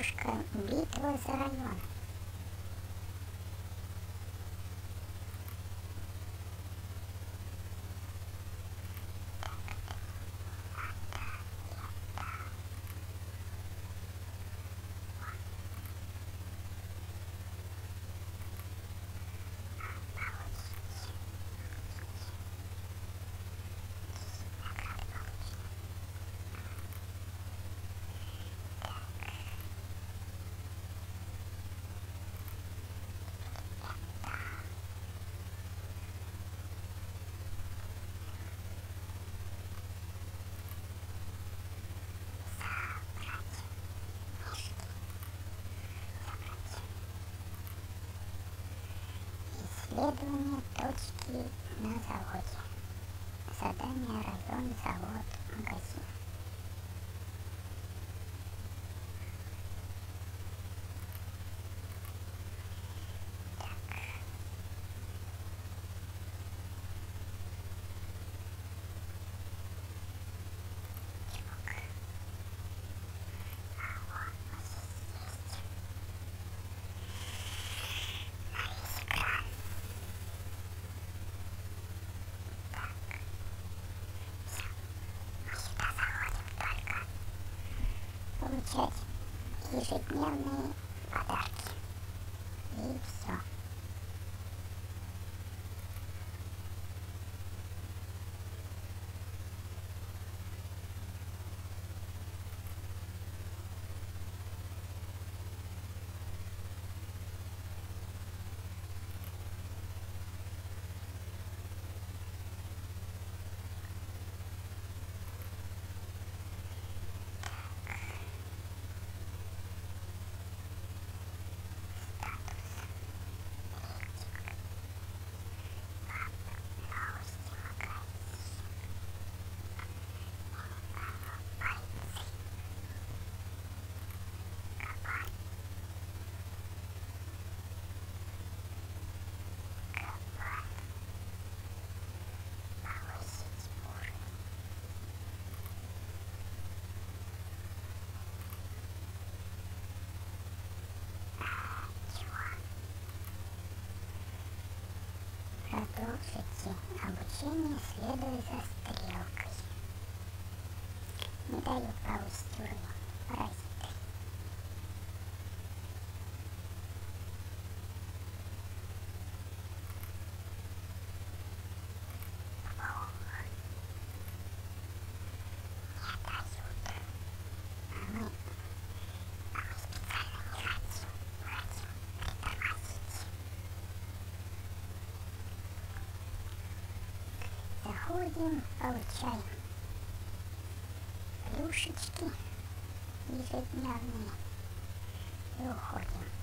девушка битва за район. Исследование точки на заводе. Задание район, завод, магазин. Ежедневные подарки. И все. Продолжите обучение, следуя за стрелкой. Не даю пауз тюрьму, паразиты. Не дают. А мы специально не хотим притормозить. Заходим, получаем плюшечки ежедневные и уходим.